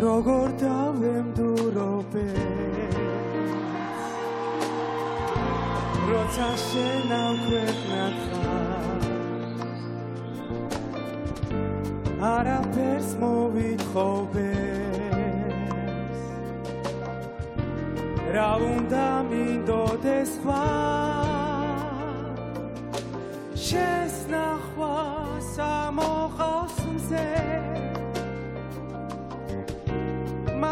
rogortałem durope, roca się na ukwetna twarz, a rapers mówi chobes, raunda mi do desfar, shes na chwasa mocha sumze.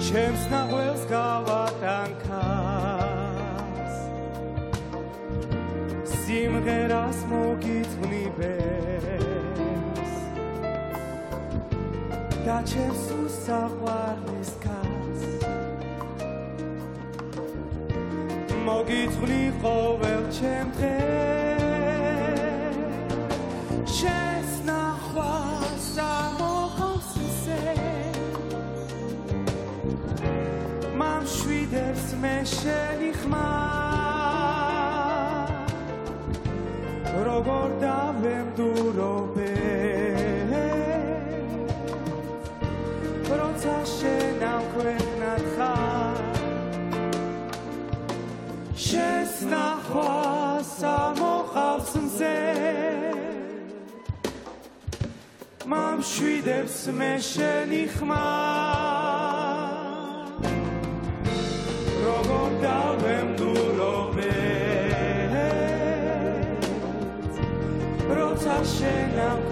Czems na łelska watankas, simche raz mogit w niebes, da czems usachwarny skaz, mogit w niebowel czem trez, czems na chwasa mokosyse. Mam świdebs meszenich ma rogordałem durobez, roca się nam kwek na tchar, shes na chwasa mocha w sumze. Mam świdebs meszenich ma rogordałem durobez, roca się nam